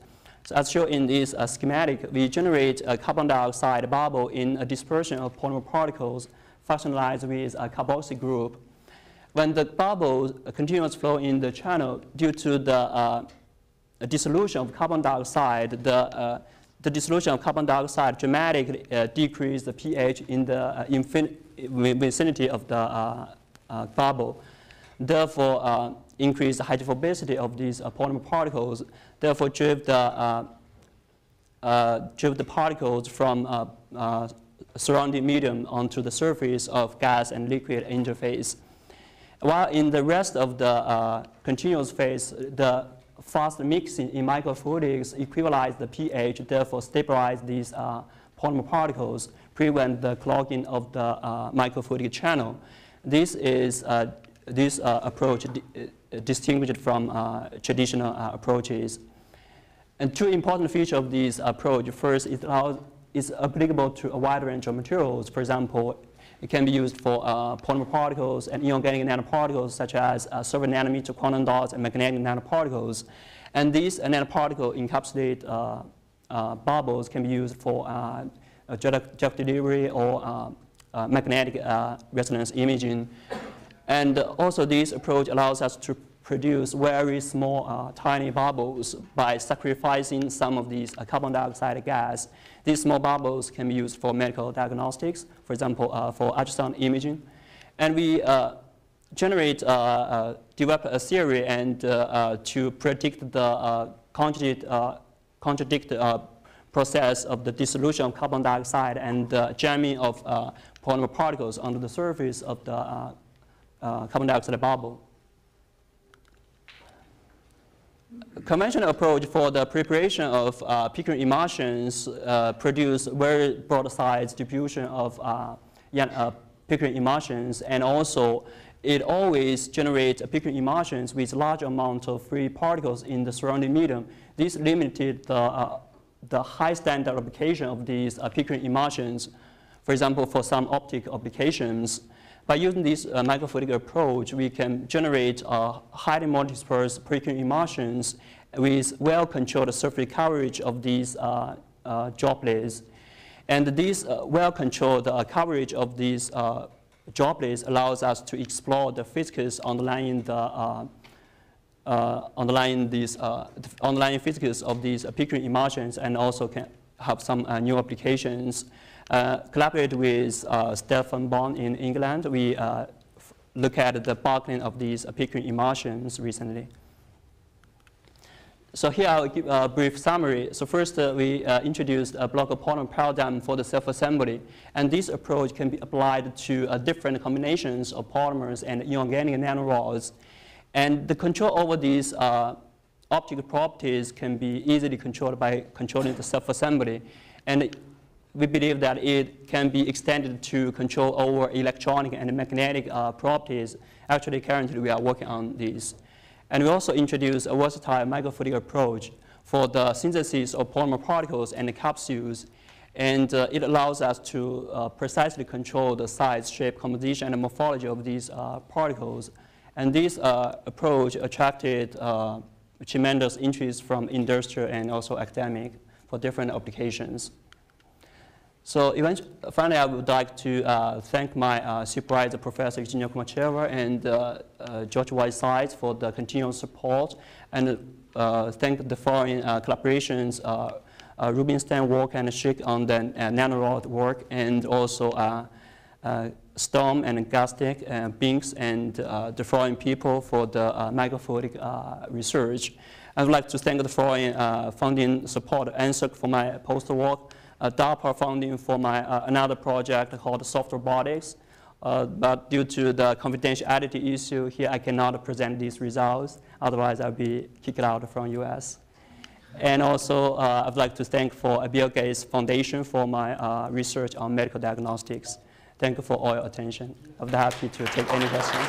So as shown in this uh, schematic, we generate a carbon dioxide bubble in a dispersion of polymer particles functionalized with a carboxy group. When the bubbles uh, continuous flow in the channel due to the uh, dissolution of carbon dioxide, the, uh, the dissolution of carbon dioxide dramatically uh, decreased the pH in the uh, vicinity of the uh, uh, bubble. Therefore, uh, increased hydrophobicity of these uh, polymer particles, therefore drove the, uh, uh, drove the particles from uh, uh, surrounding medium onto the surface of gas and liquid interface. While in the rest of the uh, continuous phase, the fast mixing in microfluidics equalized the pH, therefore stabilized these uh, polymer particles, prevent the clogging of the uh, microfluidic channel. This is uh, This uh, approach di uh, distinguished from uh, traditional uh, approaches. And two important features of this approach. First, it allows, it's applicable to a wide range of materials. For example, it can be used for uh, polymer particles and inorganic nanoparticles, such as uh, several nanometer quantum dots and magnetic nanoparticles. And these uh, nanoparticle encapsulate uh, uh, bubbles can be used for uh, drug delivery or uh, uh, magnetic uh, resonance imaging. And also, this approach allows us to produce very small, uh, tiny bubbles by sacrificing some of these uh, carbon dioxide gas. These small bubbles can be used for medical diagnostics, for example, uh, for ultrasound imaging. And we uh, generate, uh, uh, develop a theory and uh, uh, to predict the uh, contradict, uh, contradict uh, process of the dissolution of carbon dioxide and the uh, jamming of uh, polymer particles onto the surface of the uh, Uh, carbon dioxide bubble. A conventional approach for the preparation of uh, Pickering emulsions uh, produce very broad size diffusion of uh, uh, Pickering emulsions, and also it always generates Pickering emulsions with large amount of free particles in the surrounding medium. This limited the, uh, the high standard application of these uh, Pickering emulsions, for example, for some optic applications. By using this uh, microfluidic approach, we can generate uh, highly multi-dispersed Pickering emulsions with well-controlled surface coverage of these uh, uh, droplets. And this uh, well-controlled uh, coverage of these uh, droplets allows us to explore the physics underlying the uh, uh, underlying these uh, underlying physics of these uh, Pickering emulsions, and also can have some uh, new applications. Uh, collaborate with uh, Stefan Bond in England. We uh, look at the buckling of these uh, Pickering emulsions recently. So here I'll give a brief summary. So first, uh, we uh, introduced a block of polymer paradigm for the self-assembly. And this approach can be applied to uh, different combinations of polymers and inorganic nanorods. And the control over these uh, optical properties can be easily controlled by controlling the self-assembly. And we believe that it can be extended to control over electronic and magnetic uh, properties. Actually, currently, we are working on these. And we also introduced a versatile microfluidic approach for the synthesis of polymer particles and the capsules. And uh, it allows us to uh, precisely control the size, shape, composition, and morphology of these uh, particles. And this uh, approach attracted uh, tremendous interest from industrial and also academic for different applications. So eventually, finally, I would like to uh, thank my uh, supervisor, Professor Eugenia Kumacheva, and uh, uh, George Whitesides for the continued support, and uh, thank the foreign uh, collaborations, uh, uh, Rubinstein work and Schick on the uh, nanorod work, and also uh, uh, Storm and Gastic and Binks and uh, the foreign people for the uh, microfluidic uh, research. I would like to thank the foreign uh, funding support, N SERC for my postdoc. Uh, DARPA funding for my, uh, another project called Soft Robotics, uh, but due to the confidentiality issue here, I cannot present these results. Otherwise, I'll be kicked out from U S. And also, uh, I'd like to thank for uh, Bill Gates Foundation for my uh, research on medical diagnostics. Thank you for all your attention. I'll be happy to take any questions.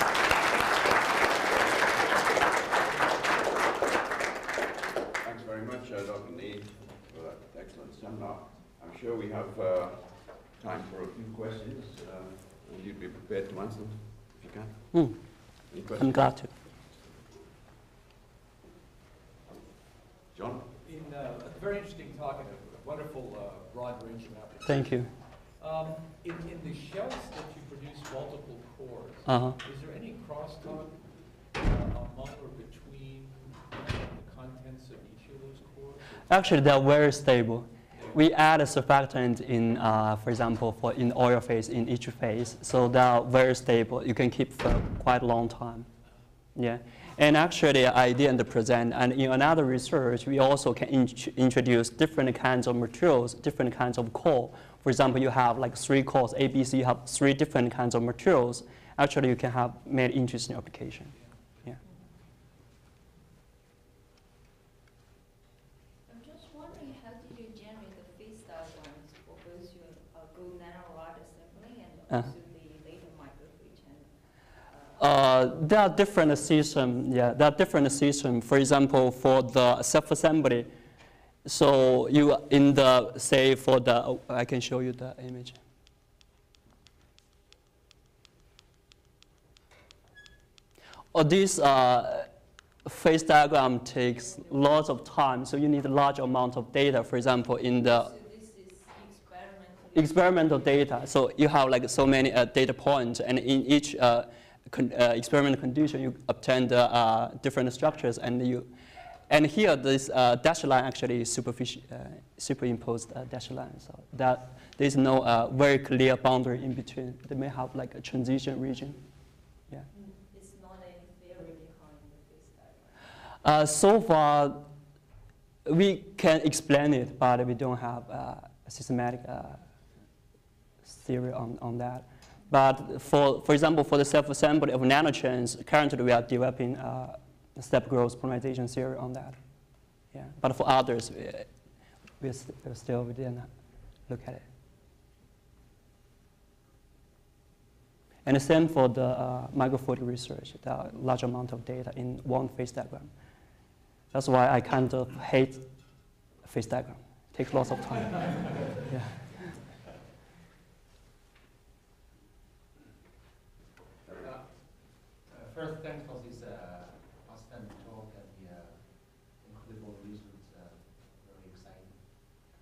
Sure, we have uh, time for a few questions. Uh, and you'd be prepared to answer them if you can. Mm. Any questions? I'm glad to. John? In uh, a very interesting talk and a wonderful uh, broad range of applications. Thank you. Um, in, in the shells that you produce multiple cores, uh-huh. Is there any crosstalk uh, among or between the contents of each Actually, they're very stable. We add a surfactant in, uh, for example, for in oil phase, in each phase. So they are very stable. You can keep for quite a long time. Yeah. And actually, I didn't present. And in another research, we also can int introduce different kinds of materials, different kinds of core. For example, you have like three cores, A, B, C, you have three different kinds of materials. Actually, you can have made interesting application. Uh, uh, there are different systems. Yeah, there are different systems. For example, for the self-assembly, so you in the say for the oh, I can show you the image. Or oh, this uh, phase diagram takes lots of time, so you need a large amount of data. For example, in the experimental data, so you have like so many uh, data points, and in each uh, con uh, experimental condition, you obtain the uh, different structures, and you, and here this uh, dashed line actually is superficial, uh, superimposed uh, dashed line, so that there is no uh, very clear boundary in between. They may have like a transition region. Yeah. It's not a theory behind this diagram. Uh, so far, we can explain it, but we don't have uh, a systematic. Uh, theory on, on that. But for, for example, for the self-assembly of nanochains, currently we are developing uh, step growth polymerization theory on that. Yeah. But for others, we, we st still we didn't look at it. And the same for the uh, microfluidic research, the large amount of data in one phase diagram. That's why I kind of hate phase diagram. It takes lots of time. Yeah. First, thanks for this uh, outstanding talk and the uh, incredible reasons. Uh, very exciting.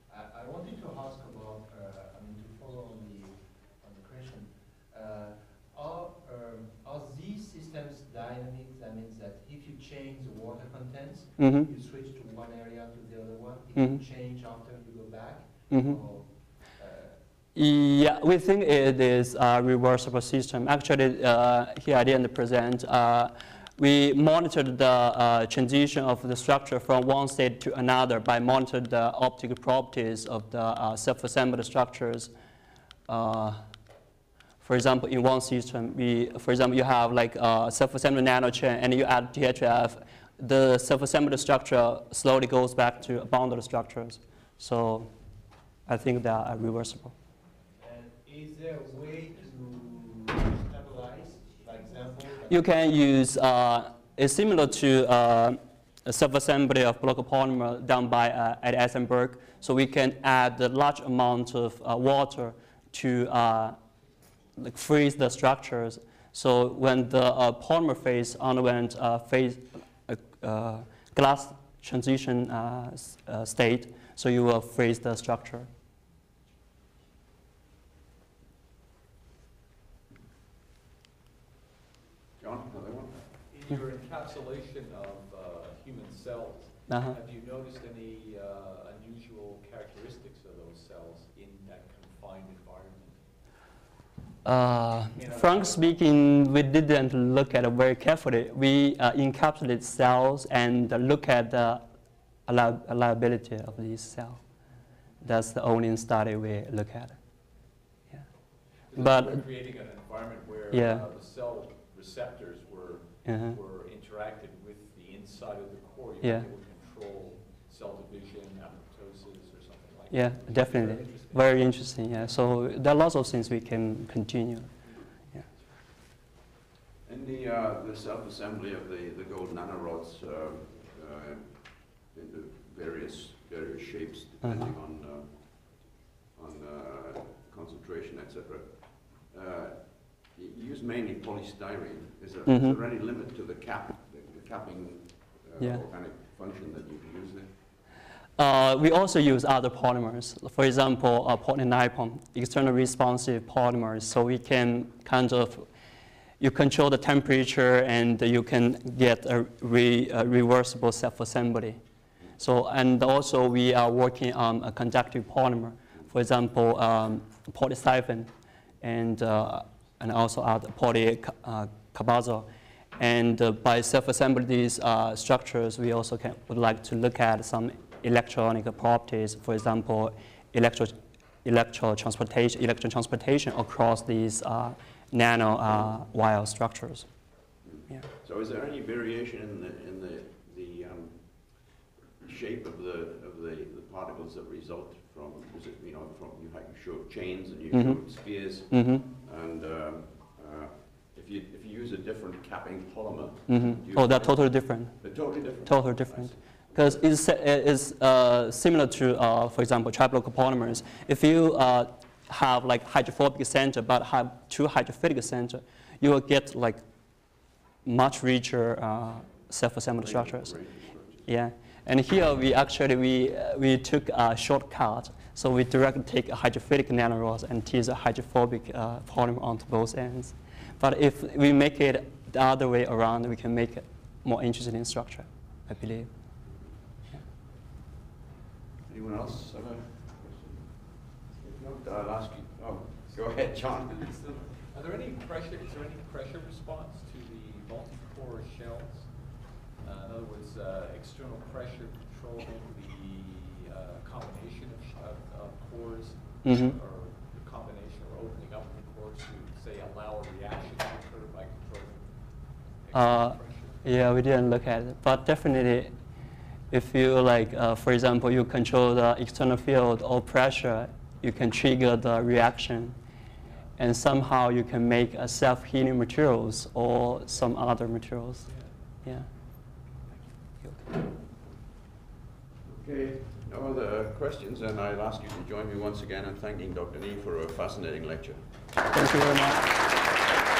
I, I wanted to ask about, uh, I mean, to follow on the on the question. Uh, are um, are these systems dynamic? That means that if you change the water contents, mm-hmm. you switch to one area to the other one. If mm-hmm. you change after, you go back. Mm-hmm. Or yeah, we think it is a reversible system. Actually, uh, here I didn't present. Uh, we monitored the uh, transition of the structure from one state to another by monitoring the optical properties of the uh, self-assembled structures. Uh, for example, in one system, we, for example, you have like a self-assembled nanochain, and you add T H F. The self-assembled structure slowly goes back to bounded structures. So, I think they are reversible. Is there a way to stabilize, for example? You can use, uh, it's similar to uh, a self-assembly of polymer done by uh, at Eisenberg. So we can add a large amount of uh, water to uh, like freeze the structures. So when the uh, polymer phase underwent uh, phase uh, uh, glass transition uh, uh, state, so you will freeze the structure. In your encapsulation of uh, human cells, uh-huh. have you noticed any uh, unusual characteristics of those cells in that confined environment? Uh, you know, Frank speaking, we didn't look at it very carefully. We uh, encapsulate cells and look at the reliability of these cells. That's the only study we look at. Yeah. But we're creating an environment where yeah. uh, the cell receptors were Uh-huh. were interacted with the inside of the core, you yeah. were able to control cell division, apoptosis, or something like yeah, that. Yeah, definitely. Very interesting. Very interesting, yeah. So there are lots of things we can continue. Yeah. In the, uh, the self-assembly of the, the gold nanorods uh, uh, in the various, various shapes, depending uh-huh. on, uh, on uh, concentration, et cetera, uh, you use mainly polystyrene. Is there, mm-hmm. is there any limit to the cap, the, the capping uh, yeah. organic function that you can use there? Uh, we also use other polymers. For example, uh, polynipon, external responsive polymers. So we can kind of, you control the temperature, and you can get a, re, a reversible self-assembly. So, and also we are working on a conductive polymer, for example, um, polysiphon, and uh, and also other polycarbazo. And uh, by self-assembling these uh, structures, we also can, would like to look at some electronic properties, for example, electro electro transportation, electron transportation across these uh, nano uh, wire structures. Yeah. So, is there any variation in the in the the um, shape of the of the, the particles that result from? Is it, you know, from you showed chains and you mm-hmm. showed spheres, mm-hmm. and um, uh, if you if you use a different capping polymer, mm-hmm. oh, they're totally different. They're totally different. Totally different. Because it's, it's uh, similar to, uh, for example, trilocal polymers. If you uh, have like hydrophobic center but have two hydrophilic center, you will get like much richer uh, self-assembled structures. Yeah, and here we actually we uh, we took a shortcut. So we directly take hydrophilic nanorods and tease a hydrophobic uh, polymer onto both ends. But if we make it the other way around, we can make it more interesting structure, I believe. Anyone else have a question? No, I'll ask you. Oh, go ahead, John. Are there any pressure? Is there any pressure response to the multi-core shells? Uh, in other words, uh, external pressure controlling the uh, combination of, of, of cores, mm-hmm. or the combination or opening up the cores to, say, allow a reaction to occur by controlling uh, pressure. Yeah, we didn't look at it, but definitely. If you, like, uh, for example, you control the external field or pressure, you can trigger the reaction. And somehow you can make a self-healing materials or some other materials. Yeah. yeah. OK, no other questions. And I'll ask you to join me once again in thanking Doctor Nie for a fascinating lecture. Thank you very much.